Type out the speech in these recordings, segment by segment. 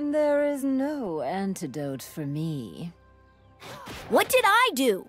There is no antidote for me. What did I do?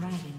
dragon.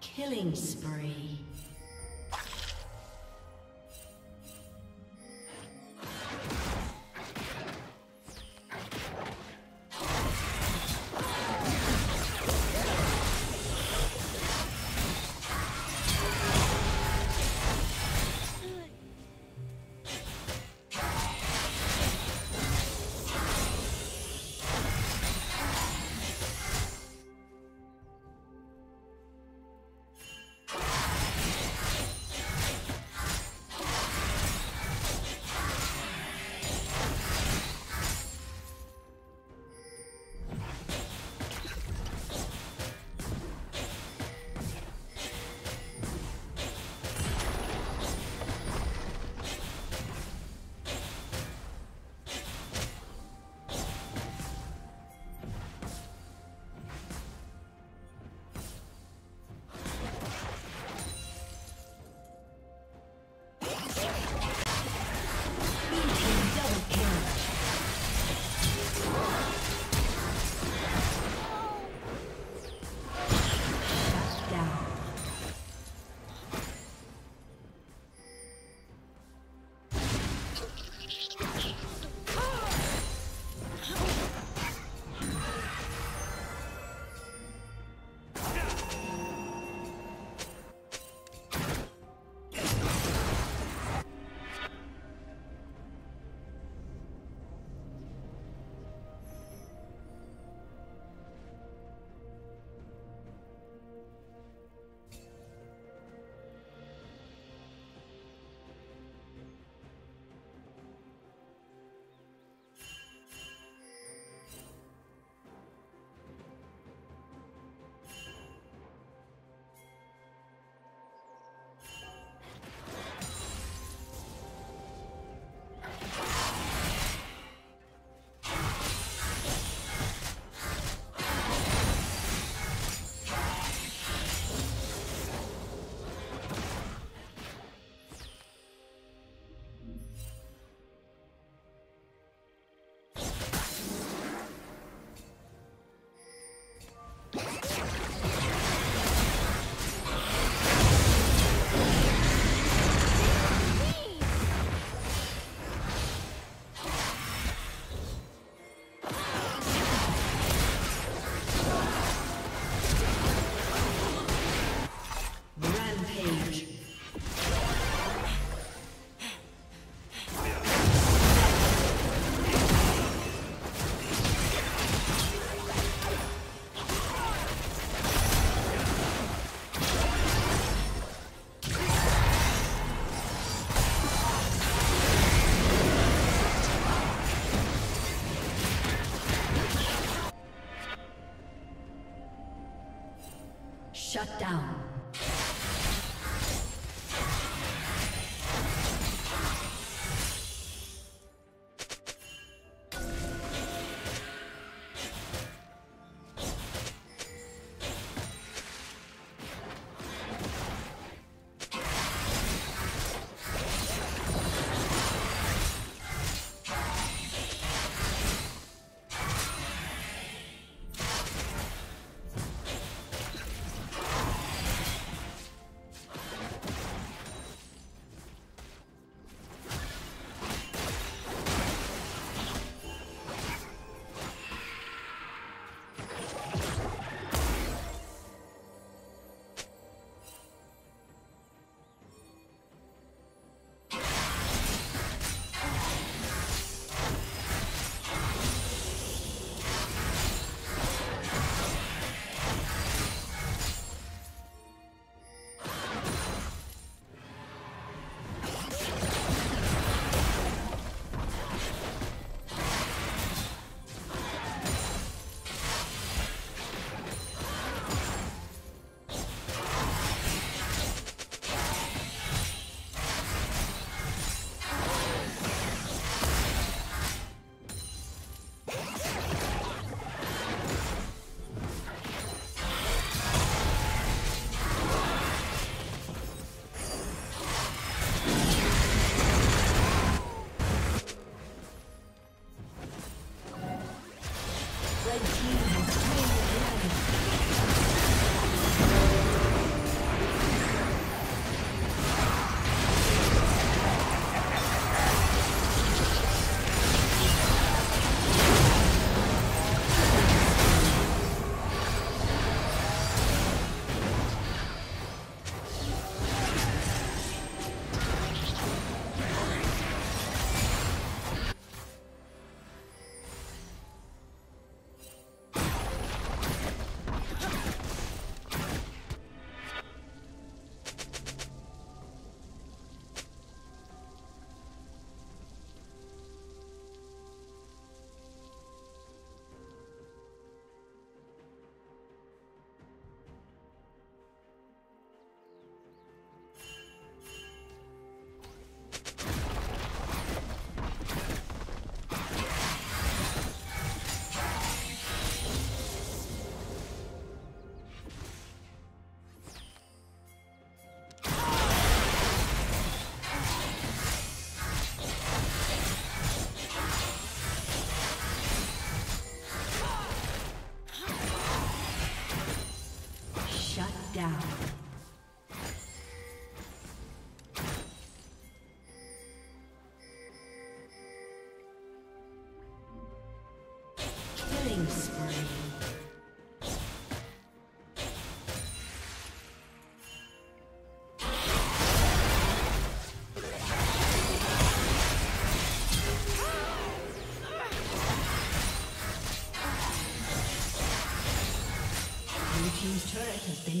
Killing spree. Shut down. Been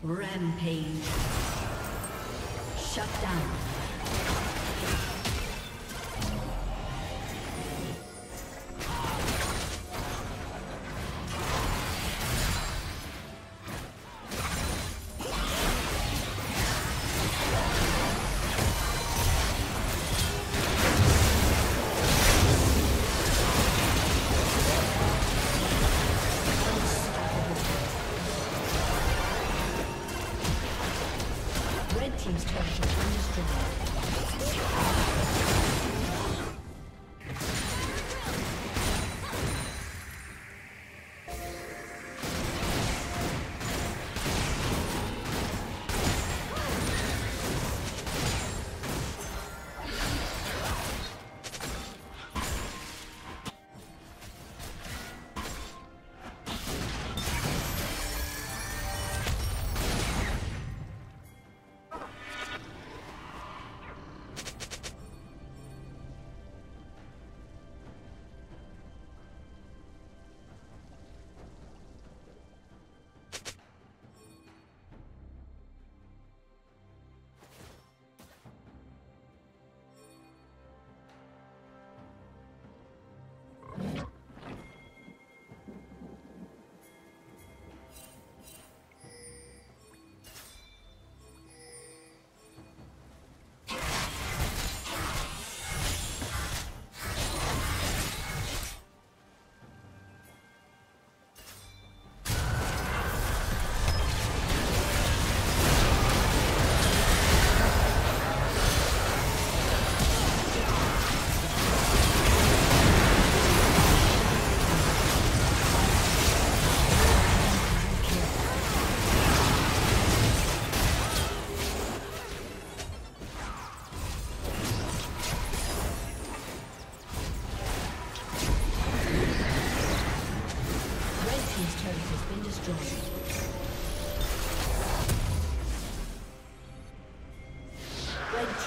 Rampage. Shut down.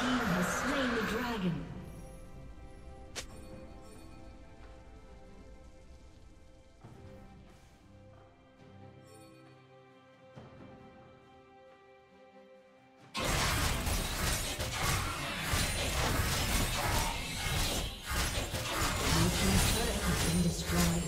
team has slain the dragon. Blue team's turret has been destroyed.